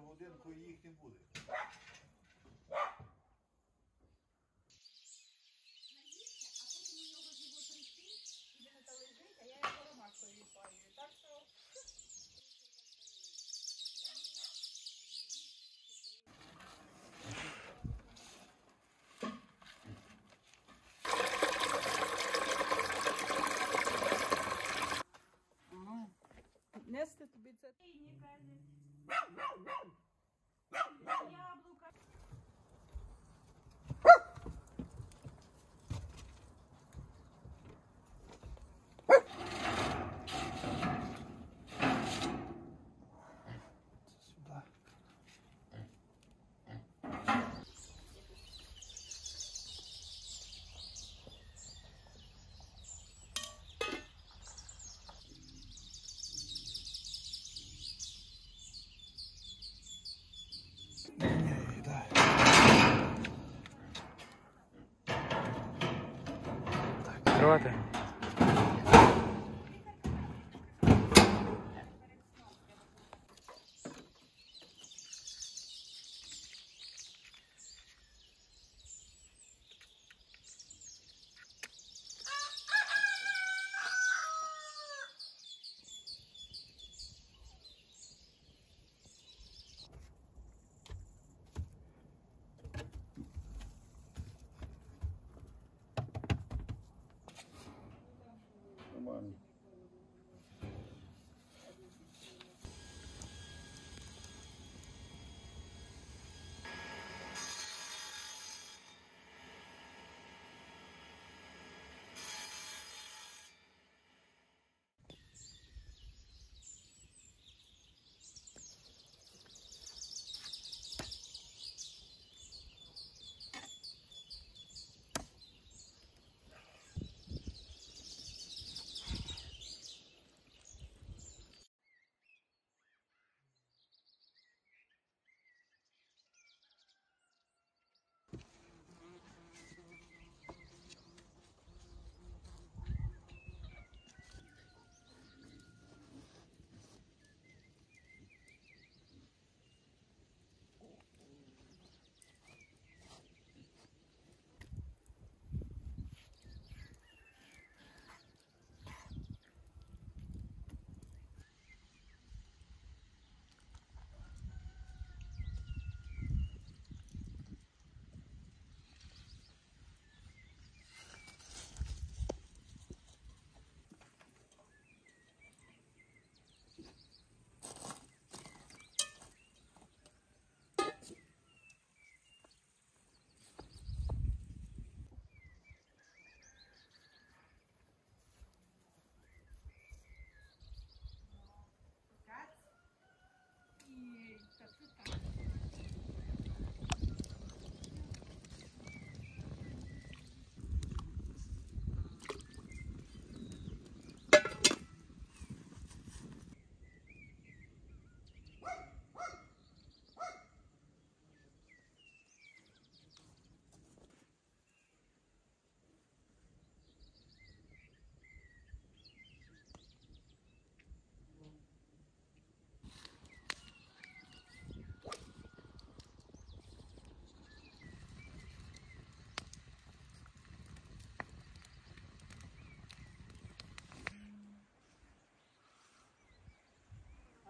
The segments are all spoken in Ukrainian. може годинку і їх не буде. Наївся, а потім у нього живуть прийти, і він там лежить, а я його ромашкою відпалюю. Так що... Нести тобі це... Яблука. Давайте.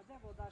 Де вода?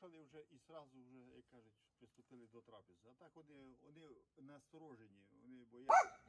покушали вже і одразу вже, як кажуть, приступили до трапези. А так вони насторожені, вони бояться.